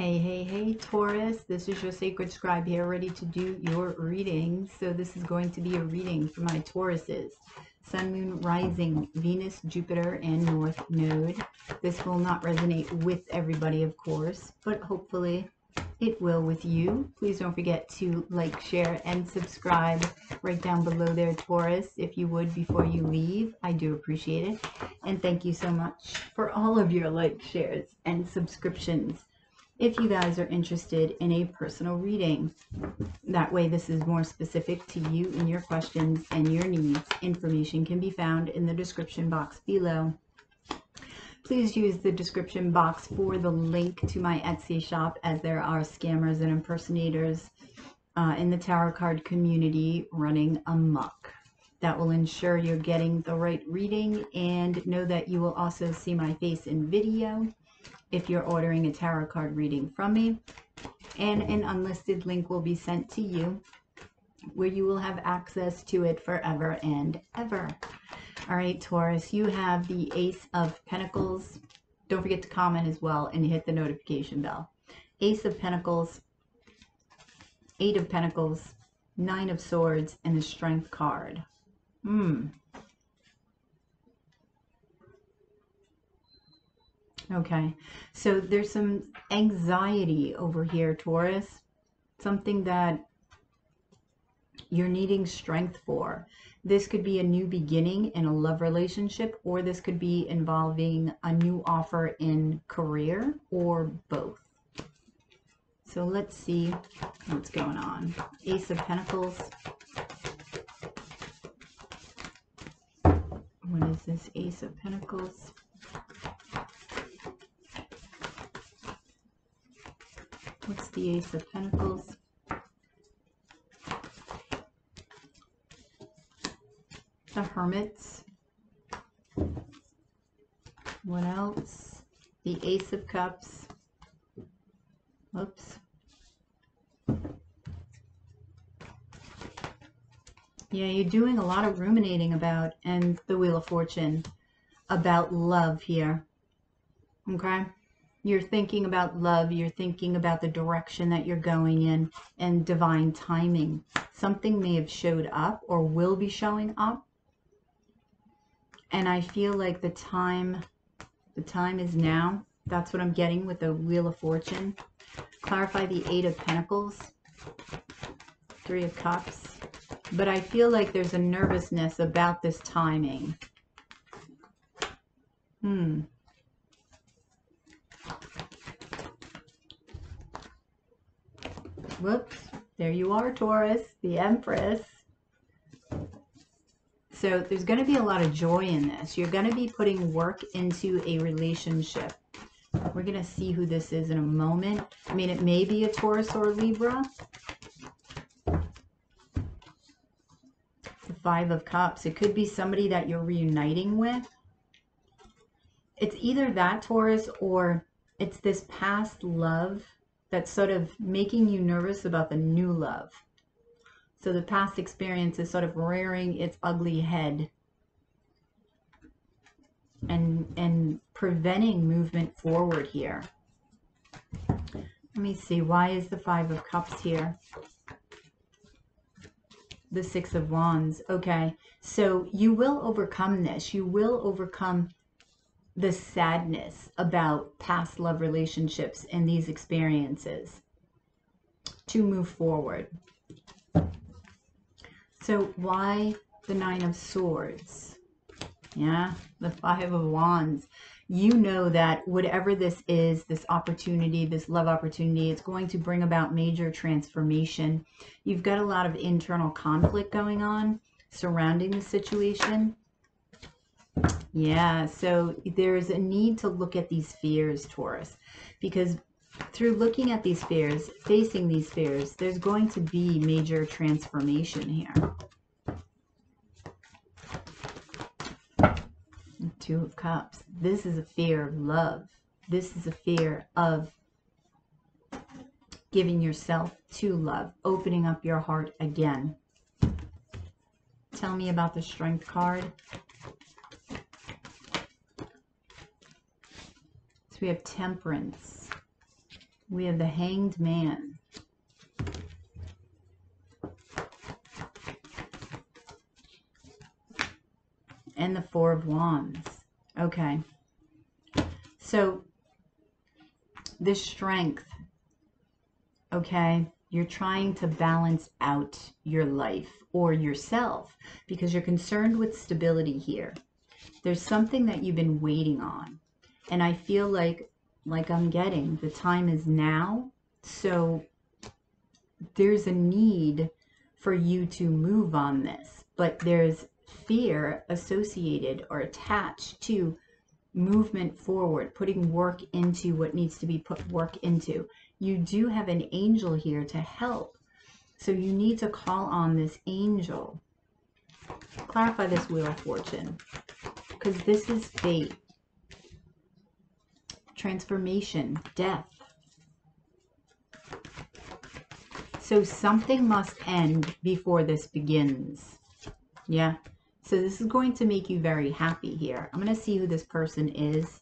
Hey, Taurus, this is your sacred scribe here, ready to do your reading. So this is going to be a reading for my Tauruses. Sun, Moon, Rising, Venus, Jupiter, and North Node. This will not resonate with everybody, of course, but hopefully it will with you. Please don't forget to like, share, and subscribe right down below there, Taurus, if you would, before you leave. I do appreciate it. And thank you so much for all of your likes, shares, and subscriptions. If you guys are interested in a personal reading, that way this is more specific to you and your questions and your needs. Information can be found in the description box below. Please use the description box for the link to my Etsy shop, as there are scammers and impersonators in the tarot card community running amok. That will ensure you're getting the right reading, and know that you will also see my face in video if you're ordering a tarot card reading from me, and an unlisted link will be sent to you where you will have access to it forever and ever. All right, Taurus, you have the Ace of Pentacles. Don't forget to comment as well and hit the notification bell. Ace of Pentacles, Eight of Pentacles, Nine of Swords, and the Strength card. Okay, so there's some anxiety over here, Taurus, something that you're needing strength for. This could be a new beginning in a love relationship, or this could be involving a new offer in career, or both. So let's see what's going on. Ace of Pentacles. What is this Ace of Pentacles? What's the Ace of Pentacles? The Hermits. What else? The Ace of Cups. Whoops. Yeah, you're doing a lot of ruminating about, and the Wheel of Fortune, about love here. Okay? You're thinking about love, you're thinking about the direction that you're going in, and divine timing. Something may have showed up or will be showing up. And I feel like the time is now. That's what I'm getting with the Wheel of Fortune. Clarify the Eight of Pentacles, Three of Cups. But I feel like there's a nervousness about this timing. Whoops, there you are, Taurus, the Empress. So there's going to be a lot of joy in this. You're going to be putting work into a relationship. We're going to see who this is in a moment. I mean, it may be a Taurus or a Libra. The Five of Cups. It could be somebody that you're reuniting with. It's either that, Taurus, or it's this past love that's sort of making you nervous about the new love. So the past experience is sort of rearing its ugly head and preventing movement forward here. Let me see, why is the Five of Cups here? The Six of Wands. Okay, so you will overcome this. You will overcome the sadness about past love relationships and these experiences to move forward. So why the Nine of Swords? Yeah, the Five of Wands. You know that whatever this is, this opportunity, this love opportunity, it's going to bring about major transformation. You've got a lot of internal conflict going on surrounding the situation. Yeah, so there is a need to look at these fears, Taurus, because through looking at these fears, facing these fears, there's going to be major transformation here. Two of Cups. This is a fear of love. This is a fear of giving yourself to love, opening up your heart again. Tell me about the Strength card. So we have Temperance. We have the Hanged Man. And the Four of Wands. Okay. So, this strength, okay, you're trying to balance out your life or yourself because you're concerned with stability here. There's something that you've been waiting on. And I feel like I'm getting, the time is now. So there's a need for you to move on this, but there's fear associated or attached to movement forward, putting work into what needs to be put work into. You do have an angel here to help. So you need to call on this angel. Clarify this Wheel of Fortune, because this is fate. Transformation, death. So something must end before this begins. Yeah. So this is going to make you very happy here. I'm going to see who this person is,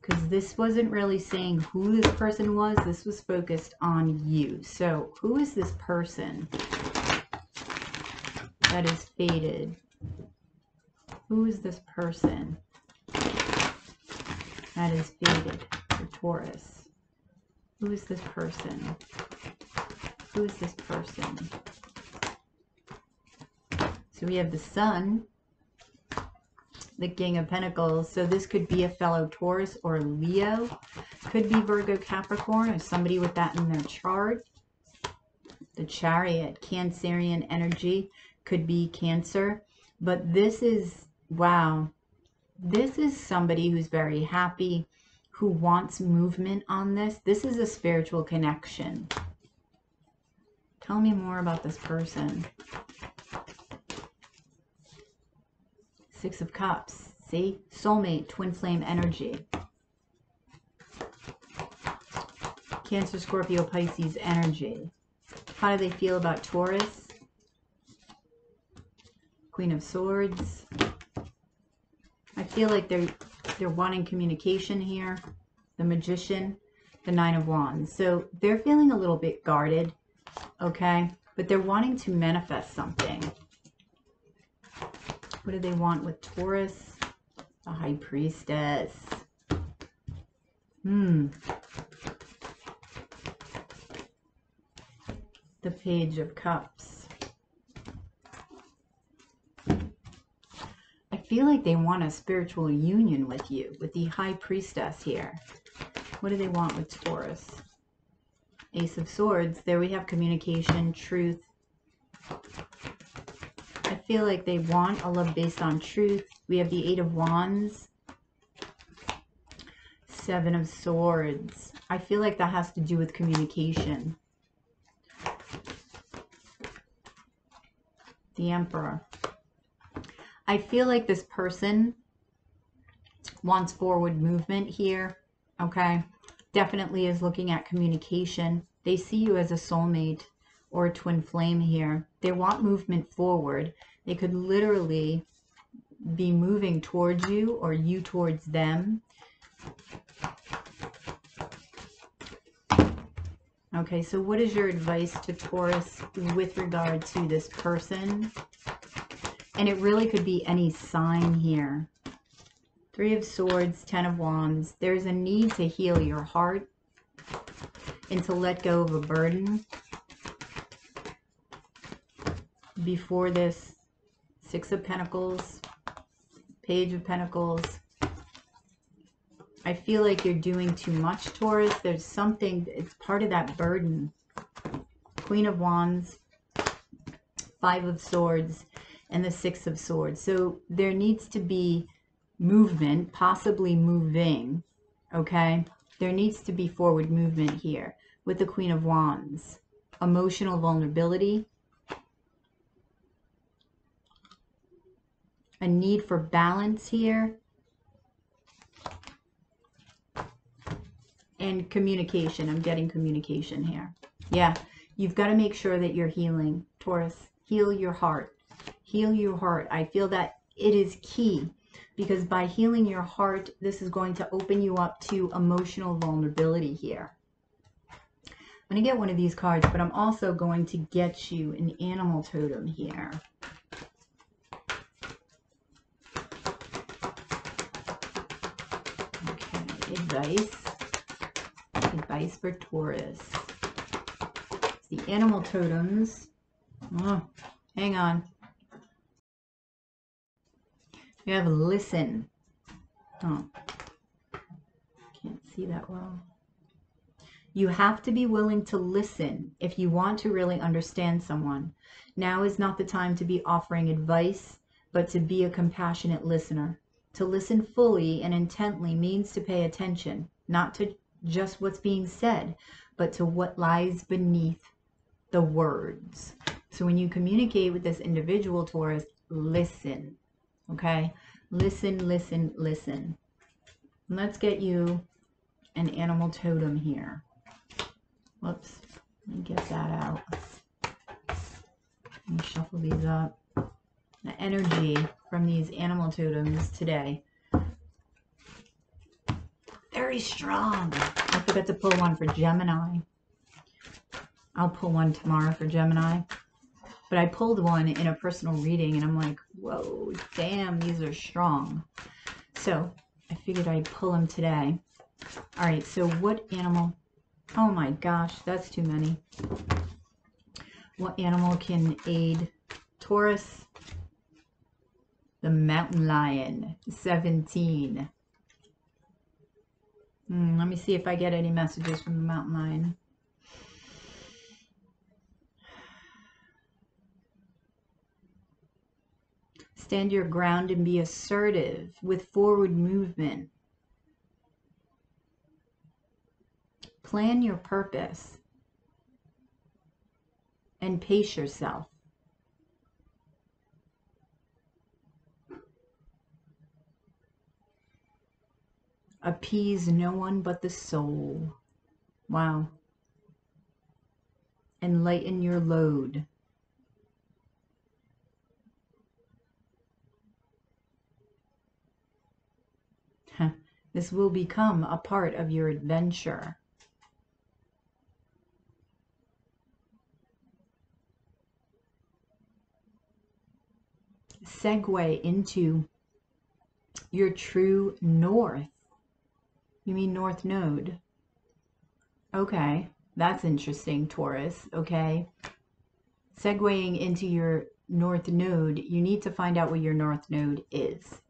because this wasn't really saying who this person was. This was focused on you. So who is this person that is fated? Who is this person that is fated for Taurus? Who is this person? Who is this person? So we have the Sun, the King of Pentacles. So this could be a fellow Taurus or Leo. Could be Virgo, Capricorn, or somebody with that in their chart. The Chariot, Cancerian energy. Could be Cancer. But this is, wow. This is somebody who's very happy, who wants movement on this. This is a spiritual connection. Tell me more about this person. Six of Cups. See? Soulmate, twin flame energy. Cancer, Scorpio, Pisces energy. How do they feel about Taurus? Queen of Swords. I feel like they're wanting communication here. The Magician, the Nine of Wands. So they're feeling a little bit guarded, okay? But they're wanting to manifest something. What do they want with Taurus? The High Priestess. The Page of Cups. I feel like they want a spiritual union with you, with the High Priestess here. What do they want with Taurus? Ace of Swords. There we have communication, truth. I feel like they want a love based on truth. We have the Eight of Wands, Seven of Swords. I feel like that has to do with communication. The Emperor. I feel like this person wants forward movement here, okay? Definitely is looking at communication. They see you as a soulmate or a twin flame here. They want movement forward. They could literally be moving towards you or you towards them. Okay, so what is your advice to Taurus with regard to this person? And it really could be any sign here. Three of Swords, Ten of Wands. There's a need to heal your heart and to let go of a burden before this. Six of Pentacles, Page of Pentacles. I feel like you're doing too much, Taurus. There's something, it's part of that burden. Queen of Wands, Five of Swords, and the Six of Swords. So there needs to be movement, possibly moving, okay? There needs to be forward movement here with the Queen of Wands. Emotional vulnerability. A need for balance here. And communication. I'm getting communication here. Yeah, you've got to make sure that you're healing, Taurus. Heal your heart. Heal your heart. I feel that it is key, because by healing your heart, this is going to open you up to emotional vulnerability here. I'm going to get one of these cards, but I'm also going to get you an animal totem here. Okay, advice. Advice for Taurus. It's the animal totems. Oh, hang on. You have listen. Oh, can't see that well. You have to be willing to listen if you want to really understand someone. Now is not the time to be offering advice, but to be a compassionate listener. To listen fully and intently means to pay attention, not to just what's being said, but to what lies beneath the words. So when you communicate with this individual, Taurus, listen, okay? Listen, listen, listen. And let's get you an animal totem here. Whoops, let me get that out. Let me shuffle these up. The energy from these animal totems today. Very strong. I forgot to pull one for Gemini. I'll pull one tomorrow for Gemini. But I pulled one in a personal reading and I'm like, whoa, damn, these are strong. So I figured I'd pull them today. All right, so what animal... Oh my gosh, that's too many. What animal can aid Taurus? The mountain lion, 17. Let me see if I get any messages from the mountain lion. Stand your ground and be assertive with forward movement. Plan your purpose and pace yourself. Appease no one but the soul. Wow. And lighten your load. This will become a part of your adventure. Segue into your true north. You mean north node. Okay, that's interesting, Taurus. Okay, segueing into your north node, you need to find out what your north node is.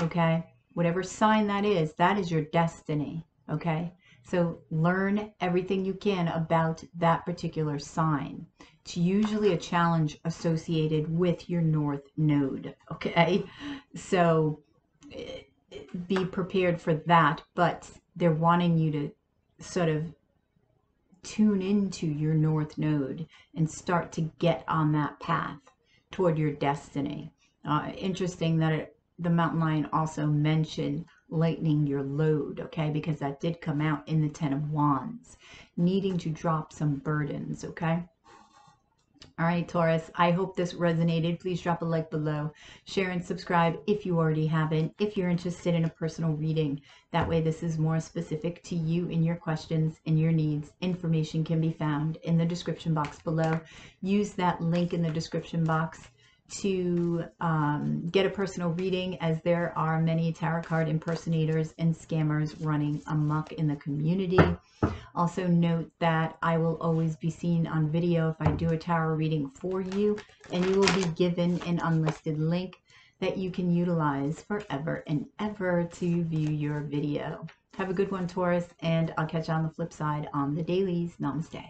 Okay, whatever sign that is your destiny. Okay, so learn everything you can about that particular sign. It's usually a challenge associated with your north node, okay? So be prepared for that, but they're wanting you to sort of tune into your north node and start to get on that path toward your destiny. Interesting that the mountain lion also mentioned lightening your load, okay, because that did come out in the Ten of Wands, needing to drop some burdens, okay? All right, Taurus, I hope this resonated. Please drop a like below, share and subscribe if you already haven't, if you're interested in a personal reading. That way this is more specific to you and your questions and your needs. Information can be found in the description box below. Use that link in the description box to get a personal reading, as there are many tarot card impersonators and scammers running amok in the community. Also note that I will always be seen on video if I do a tarot reading for you, and you will be given an unlisted link that you can utilize forever and ever to view your video. Have a good one, Taurus, and I'll catch you on the flip side on the dailies. Namaste.